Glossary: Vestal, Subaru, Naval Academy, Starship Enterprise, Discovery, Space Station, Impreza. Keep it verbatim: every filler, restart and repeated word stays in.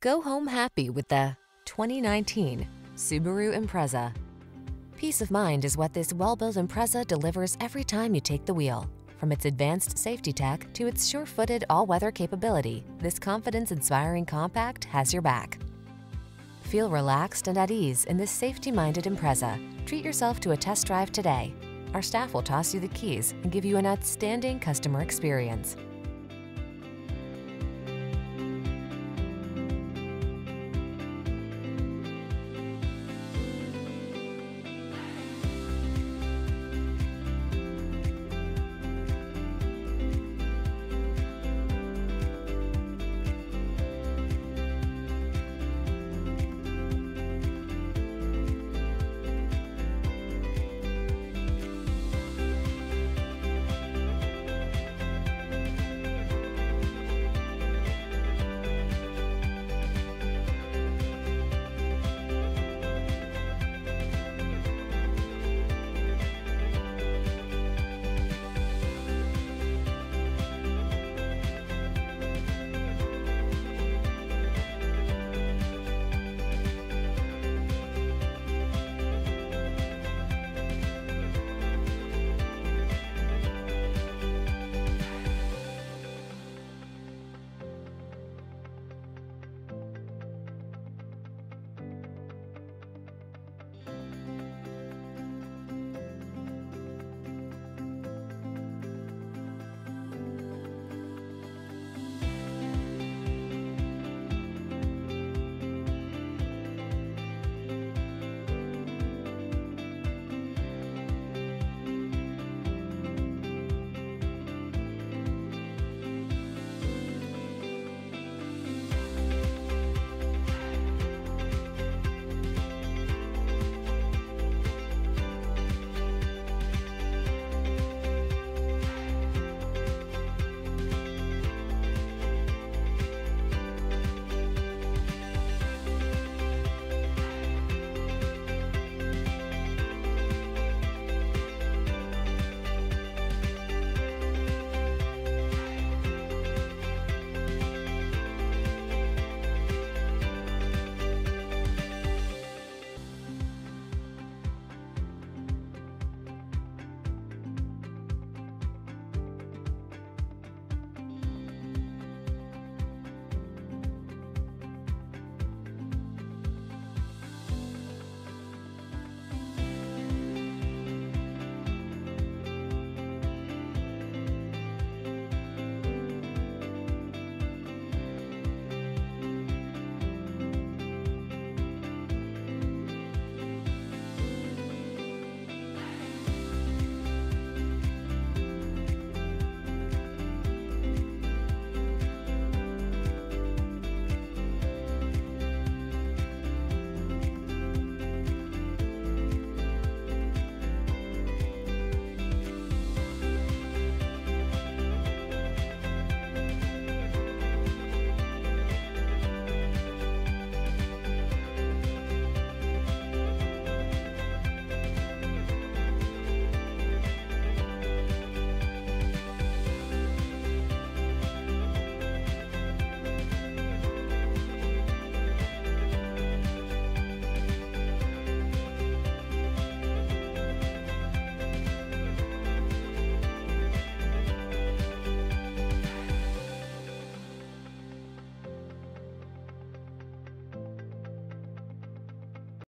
Go home happy with the twenty nineteen Subaru Impreza. Peace of mind is what this well-built Impreza delivers every time you take the wheel. From its advanced safety tech to its sure-footed all-weather capability, this confidence-inspiring compact has your back. Feel relaxed and at ease in this safety-minded Impreza. Treat yourself to a test drive today. Our staff will toss you the keys and give you an outstanding customer experience.